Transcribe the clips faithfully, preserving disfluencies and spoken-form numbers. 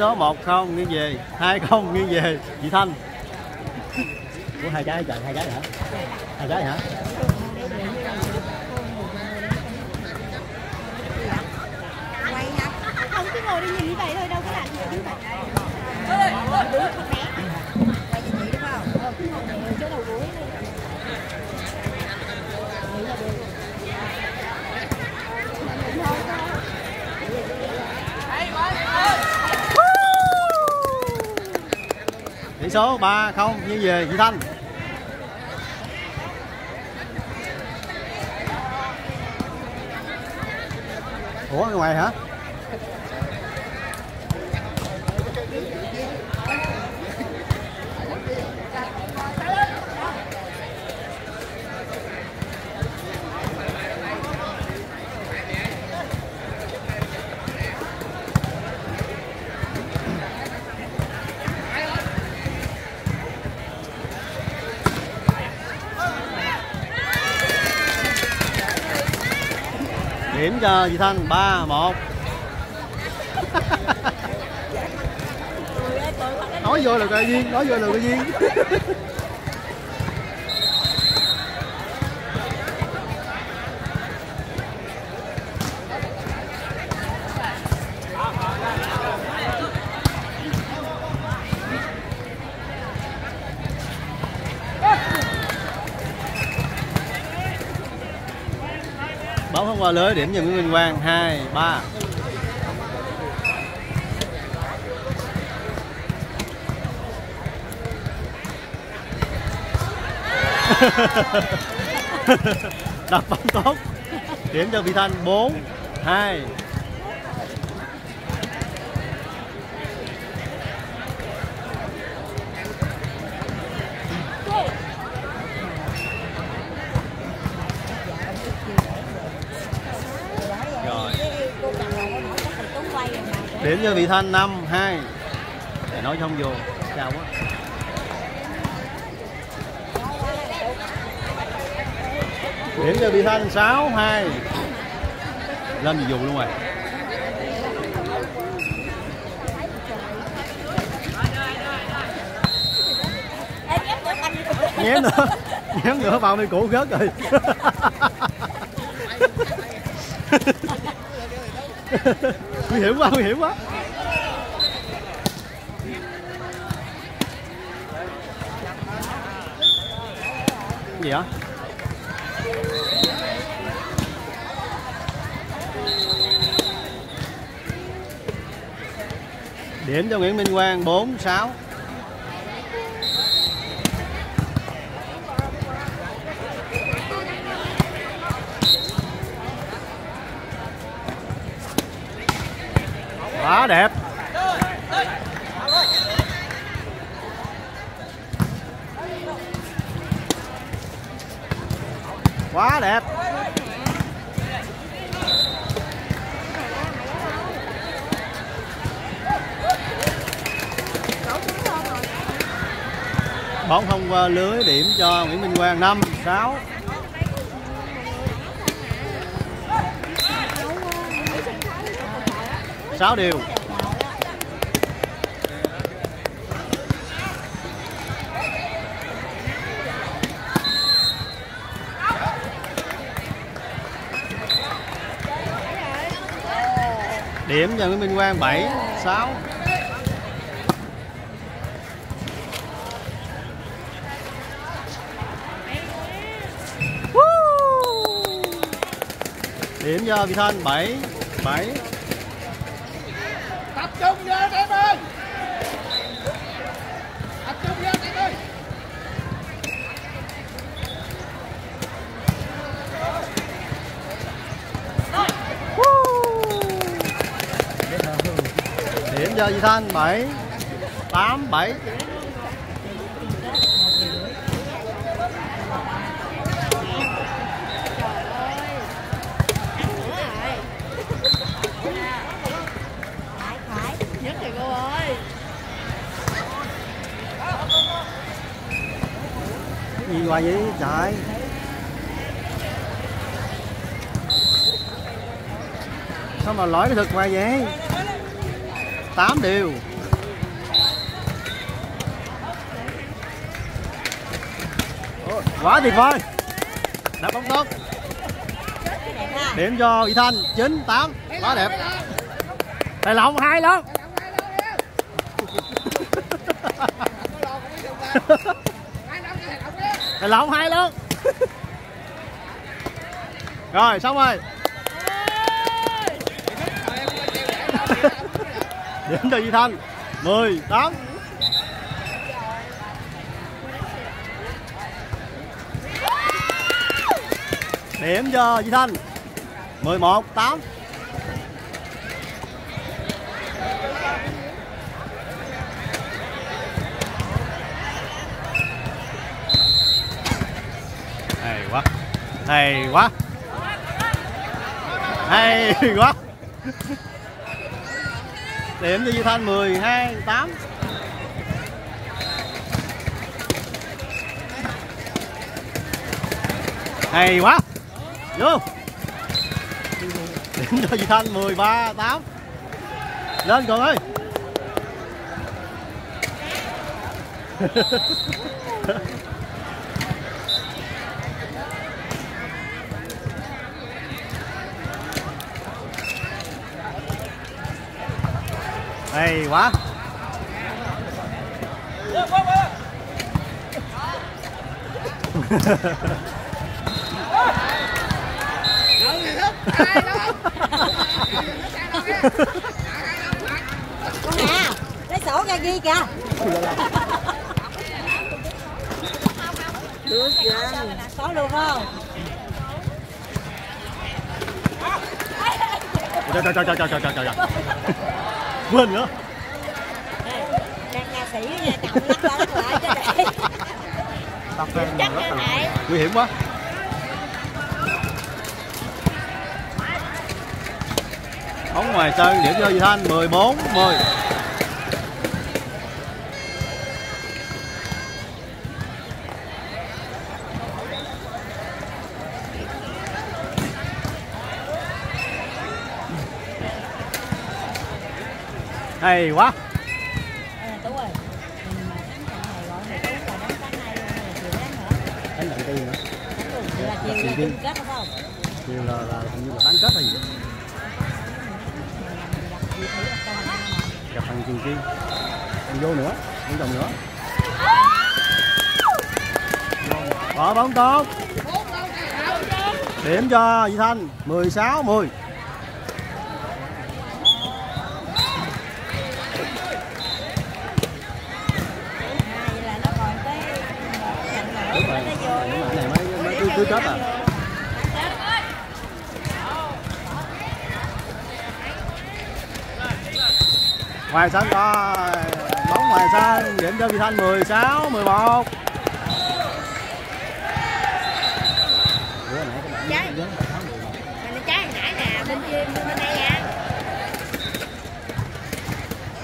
số một không nghiêng về, hai không nghiêng về Vị Thanh. Ủa hai trái trời, hai trái hả? Hai trái hả? Quay hả? Không cứ ngồi đi nhìn như vậy thôi, đâu có làm gì như vậy. Quay cho chị được không? Ờ, cứ ngồi nhìn chỗ đầu gối. Tỷ số ba không như về Vị Thanh. Ủa ngoài hả? Điểm cho Vị Thanh ba một. Nói vô là đội viên, nói vô là đội viên. Bóng không qua lưới, điểm cho Nguyễn Minh Quang hai ba. Đập bóng tốt, điểm cho Vị Thanh bốn hai. Điểm cho Vị Thanh năm hai. Để nói không vô, sao quá. Điểm cho Vị Thanh sáu hai. Lên gì dù luôn rồi. Nhém nữa, nhém nữa vào đi cũ gớt rồi. Nguy hiểm quá, nguy hiểm quá. Cái gì hả? Điểm cho Nguyễn Minh Quang bốn sáu. Quá đẹp. Quá đẹp. Bóng không qua lưới, điểm cho Nguyễn Minh Quang năm sáu. sáu điều. Điểm cho Nguyễn Minh Quang bảy sáu. Điểm cho Vị Thanh bảy bảy. Tập trung vô em ơi. Tập trung vô em ơi. Điểm cho Vị Thanh bảy tám bảy. Gì hoài vậy trời. Sao mà lõi cái thực hoài vậy? tám điều. Quá tuyệt vời. Đá bóng tốt. Điểm cho Vị Thanh, chín tám. Quá đẹp. Tài lộng hay lắm. Tài lộng hay lắm. Rồi, xong rồi. Điểm cho Vị Thanh, mười tám. Điểm cho Vị Thanh, mười một tám. Hay quá, hay quá, hay quá. Điểm cho Vị Thanh, mười hai tám. Hay quá. Vô. Điểm cho Vị Thanh, mười ba tám. Lên Cường ơi. Hay quá. Con nè, lấy sổ ra ghi kìa. Được rồi, có luôn không? Trời trời trời trời trời trời trời. Quên nữa. Đang ca sĩ nha, cầm lắc qua lắc lại cho đi. Tập quen rất là nguy hiểm quá. Bóng ngoài sân, điểm cho Vị Thanh, mười bốn mười. Hay quá. Chiều là là hình như là bán kết hay gì đó. Gặp thằng Trường Kiên. Em vô nữa, em đồng nữa. Bỏ bóng tốt. Điểm cho Vị Thanh, mười sáu mười. Cứ chết à. Ngoài sân có bóng ngoài sân, điểm cho Vị Thanh, mười sáu mười một.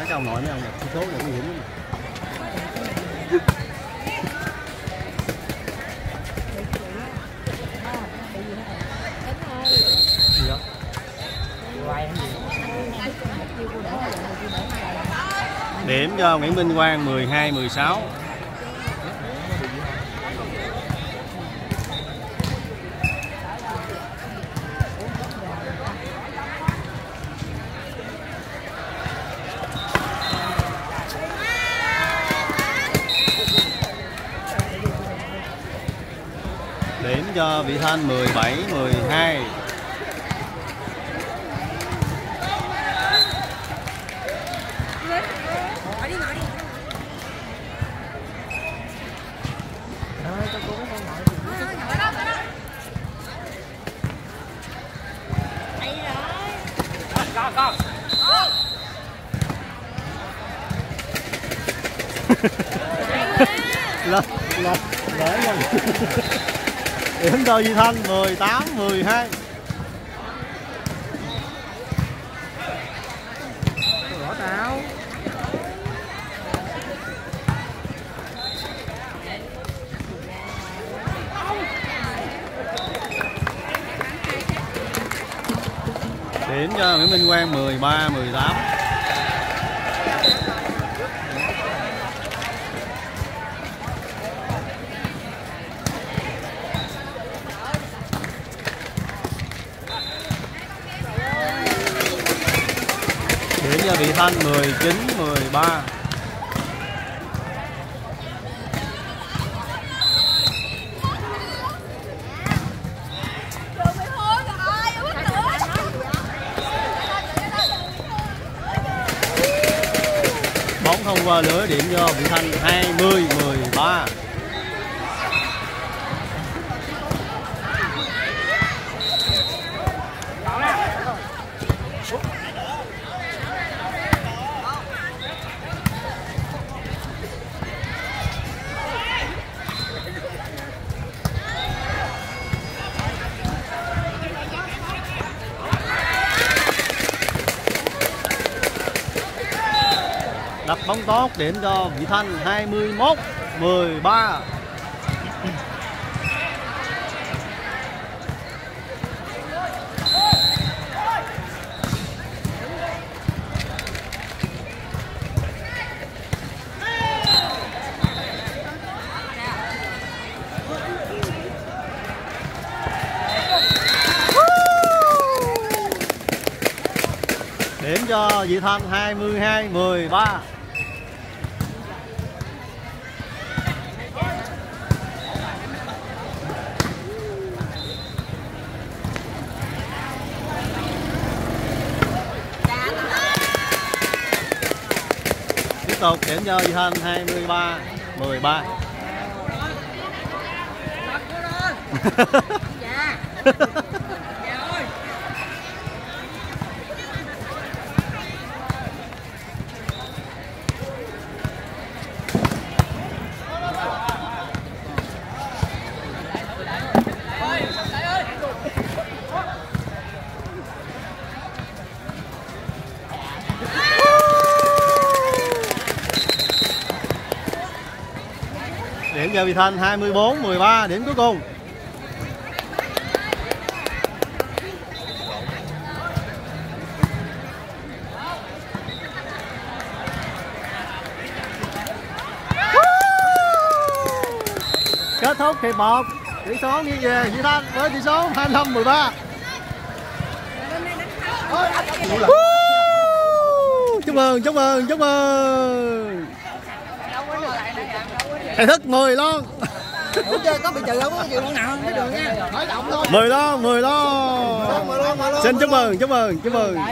Nó cầu nội mấy ông nhập số là nguy hiểm lắm. Điểm cho Nguyễn Minh Quang, mười hai mười sáu. Điểm cho Vị Thanh, mười bảy mười hai. Lên, lên, để lên. Điểm cho Vị Thanh, mười tám mười hai. Bỏ tao. Điểm cho Nguyễn Minh Quang, mười ba mười tám. Thanh mười chín mười ba. Bóng không qua lưới, điểm cho Vị Thanh hai mươi mười ba. Đập bóng tốt, điểm cho Vị Thanh hai mươi mốt mười ba. Điểm cho Vị Thanh hai mươi hai mười ba. Tục điểm cho Vị Thanh hai mươi ba mười ba. Điểm cho Vị Thanh hai mươi bốn mười ba, điểm cuối cùng. Kết thúc hiệp một, tỷ số nghiêng về Vị Thanh với tỷ số hai mươi lăm mười ba. Chúc mừng, chúc mừng, chúc mừng. Thầy thức mười lon. Có bị trừ không? Chịu lon nào không? Nha. Hỏi động thôi. mười lon, mười lon. Xin chúc mừng, chúc mừng, chúc mừng.